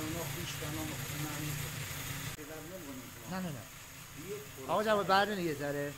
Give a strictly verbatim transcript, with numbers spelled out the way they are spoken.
اونا خوش کنم نه نه نه آقا جواب بعد یه ذره